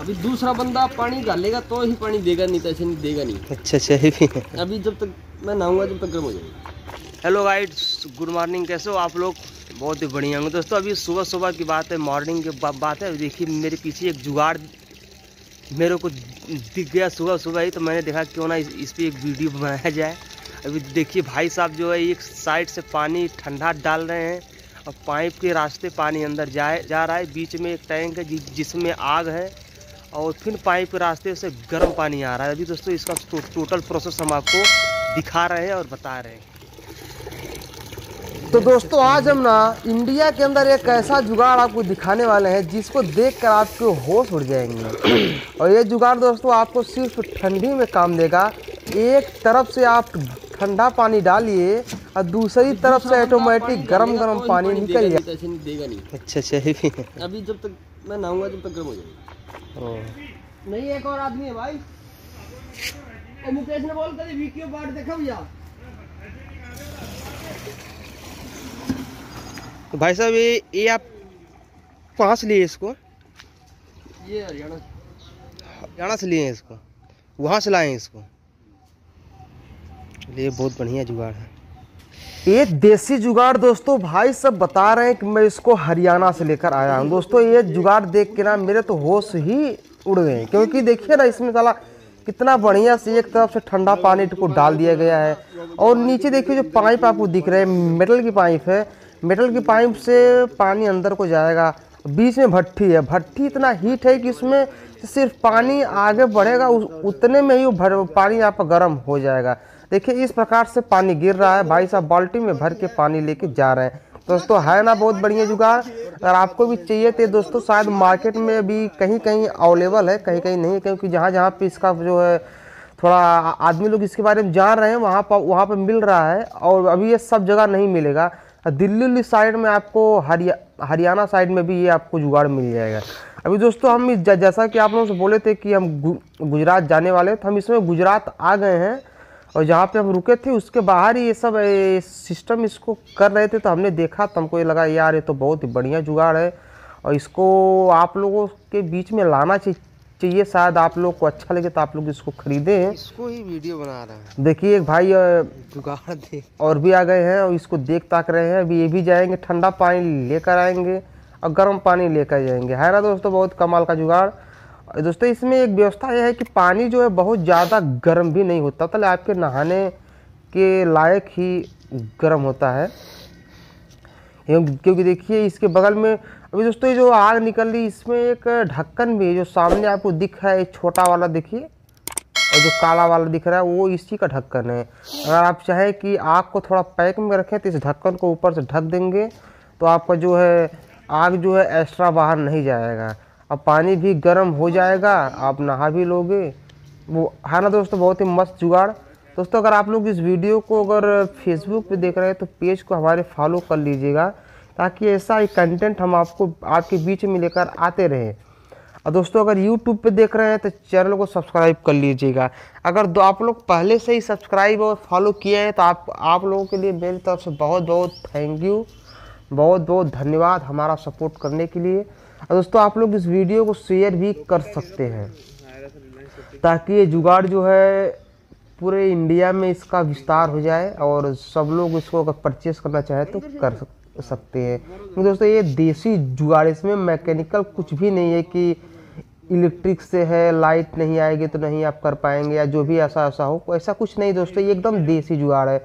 अभी दूसरा बंदा पानी डालेगा तो ही पानी देगा, नहीं तो ऐसे नहीं देगा नहीं। अच्छा है। अभी जब तक मैं नहाऊंगा जब तक गर्म हो जाएगी। हेलो गाइड्स, गुड मॉर्निंग, कैसे हो आप लोग? बहुत ही बढ़िया होंगे दोस्तों। अभी सुबह सुबह की बात है, मॉर्निंग की बात है। देखिए मेरे पीछे एक जुगाड़ मेरे को दिख गया सुबह सुबह ही, तो मैंने देखा क्यों ना इस पर एक वीडियो बनाया जाए। अभी देखिए भाई साहब जो है एक साइड से पानी ठंडा डाल रहे हैं और पाइप के रास्ते पानी अंदर जा रहा है। बीच में एक टैंक है जिसमें आग है और फिर पाइप के रास्ते से गर्म पानी आ रहा है। अभी दोस्तों इसका टोटल प्रोसेस हम आपको दिखा रहे हैं और बता रहे हैं। तो दोस्तों आज हम ना इंडिया के अंदर एक ऐसा जुगाड़ आपको दिखाने वाले हैं जिसको देखकर आपके होश उड़ जाएंगे। और ये जुगाड़ दोस्तों आपको सिर्फ ठंडी में काम देगा। एक तरफ से आप ठंडा पानी डालिए और दूसरी तरफ से ऑटोमेटिक गरम पानी निकल। अच्छा, अभी जब तक मैं नहाऊंगा जब तक गर्म हो जाएगा। नहीं एक और आदमी है भाई, और मुकेश ने बोल कर वीडियो पार्ट देखा भैया। तो भाई साहब ये आप कहाँ से लिए इसको? ये हरियाणा से लिए हैं इसको, वहाँ से लाए हैं इसको। ये बहुत बढ़िया जुगाड़ है, ये देसी जुगाड़ दोस्तों। भाई सब बता रहे हैं कि मैं इसको हरियाणा से लेकर आया हूँ। दोस्तों ये जुगाड़ देख के ना मेरे तो होश ही उड़ गए, क्योंकि देखिए ना इसमें साला कितना बढ़िया से एक तरफ से ठंडा पानी को डाल दिया गया है। और नीचे देखिए जो पाइप आपको दिख रहे हैं मेटल की पाइप है, मेटल की पाइप से पानी अंदर को जाएगा। बीच में भट्टी है, भट्टी इतना हीट है कि उसमें सिर्फ पानी आगे बढ़ेगा उतने में ही पानी आपका गर्म हो जाएगा। देखिए इस प्रकार से पानी गिर रहा है, भाई साहब बाल्टी में भर के पानी लेके जा रहे हैं। दोस्तों है ना बहुत बढ़िया जुगाड़। अगर आपको भी चाहिए तो दोस्तों शायद मार्केट में अभी कहीं कहीं अवेलेबल है, कहीं कहीं नहीं है, क्योंकि जहाँ जहाँ पे इसका जो है थोड़ा आदमी लोग इसके बारे में जान रहे हैं वहाँ पर मिल रहा है। और अभी ये सब जगह नहीं मिलेगा, दिल्ली साइड में आपको हरियाणा साइड में भी ये आपको जुगाड़ मिल जाएगा। अभी दोस्तों हम जैसा कि आप लोगों से बोले थे कि हम गुजरात जाने वाले, तो हम इसमें गुजरात आ गए हैं। और जहाँ पे हम रुके थे उसके बाहर ही ये सब सिस्टम इसको कर रहे थे, तो हमने देखा तो हमको ये लगा यार ये तो बहुत ही बढ़िया जुगाड़ है और इसको आप लोगों के बीच में लाना चाहिए। शायद आप लोग को अच्छा लगे तो आप लोग इसको खरीदे हैं। इसको ही वीडियो बना रहा है। देखिए एक भाई जुगाड़ और भी आ गए हैं और इसको देख ताक रहे हैं। अभी ये भी जाएंगे, ठंडा पानी लेकर आएंगे और गर्म पानी लेकर जाएंगे। है ना दोस्तों बहुत कमाल का जुगाड़। दोस्तों इसमें एक व्यवस्था यह है कि पानी जो है बहुत ज़्यादा गर्म भी नहीं होता, तो आपके नहाने के लायक ही गर्म होता है। क्योंकि देखिए इसके बगल में अभी दोस्तों ये जो आग निकल रही इसमें एक ढक्कन भी है, जो सामने आपको दिख रहा है छोटा वाला देखिए और जो काला वाला दिख रहा है वो इसी का ढक्कन है। अगर आप चाहें कि आग को थोड़ा पैक में रखें तो इस ढक्कन को ऊपर से ढक देंगे तो आपका जो है आग जो है एक्स्ट्रा बाहर नहीं जाएगा। अब पानी भी गर्म हो जाएगा, आप नहा भी लोगे वो। हाँ ना दोस्तों बहुत ही मस्त जुगाड़। दोस्तों अगर आप लोग इस वीडियो को अगर फेसबुक पे देख रहे हैं तो पेज को हमारे फॉलो कर लीजिएगा, ताकि ऐसा ही कंटेंट हम आपको आपके बीच में लेकर आते रहें। और दोस्तों अगर यूट्यूब पे देख रहे हैं तो चैनल को सब्सक्राइब कर लीजिएगा। अगर आप लोग पहले से ही सब्सक्राइब और फॉलो किए हैं तो आप लोगों के लिए मेरी तरफ से बहुत बहुत थैंक यू, बहुत बहुत धन्यवाद हमारा सपोर्ट करने के लिए। और दोस्तों आप लोग इस वीडियो को शेयर भी कर सकते हैं, ताकि ये जुगाड़ जो है पूरे इंडिया में इसका विस्तार हो जाए और सब लोग इसको अगर परचेस करना चाहे तो कर सकते हैं। दोस्तों ये देसी जुगाड़, इसमें मैकेनिकल कुछ भी नहीं है कि इलेक्ट्रिक से है, लाइट नहीं आएगी तो नहीं आप कर पाएंगे या जो भी ऐसा हो, ऐसा कुछ नहीं दोस्तों। ये एकदम देसी जुगाड़ है,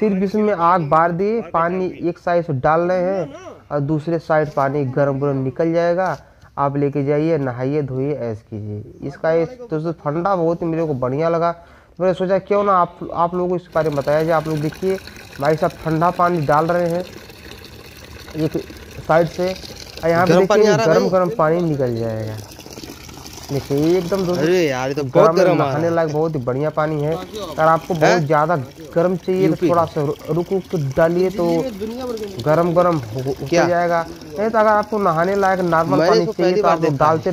सिर्फ इसमें आग बार दिए, पानी एक साइड से डाल रहे हैं और दूसरे साइड पानी गर्म निकल जाएगा। आप लेके जाइए, नहाइए, धोइए, ऐश कीजिए। इसका दोस्तों ठंडा बहुत ही मेरे को बढ़िया लगा, तो मैंने सोचा क्यों ना आप लोगों को इसके बारे में बताया जाए। आप लोग देखिए भाई साहब ठंडा पानी डाल रहे हैं एक साइड से और यहाँ पे देखिए गर्म पानी निकल जाएगा। देखिए एकदम दोस्तों गर्म, नहाने लायक बहुत ही बढ़िया पानी है। अगर आपको बहुत ज़्यादा गर्म चाहिए तो थोड़ा सा रुक के डालिए तो गरम हो जाएगा। नहीं तो अगर आपको नहाने लायक नॉर्मल पानी चाहिए तो आप डालते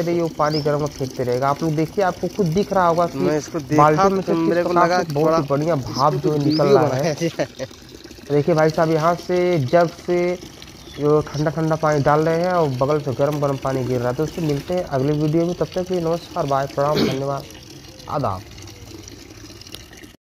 रहिए, वो पानी गर्म और फेंकते रहेगा। आप लोग देखिए आपको खुद दिख रहा होगा कि बाल्टी में से बहुत ही बढ़िया भाप जो निकल रहा है। देखिए भाई साहब यहाँ से जग से जो ठंडा ठंडा पानी डाल रहे हैं और बगल से गर्म गर्म पानी गिर रहा है। तो उससे मिलते हैं अगली वीडियो में, तब तक के लिए नमस्कार, बाय, प्रणाम, धन्यवाद, आदाब।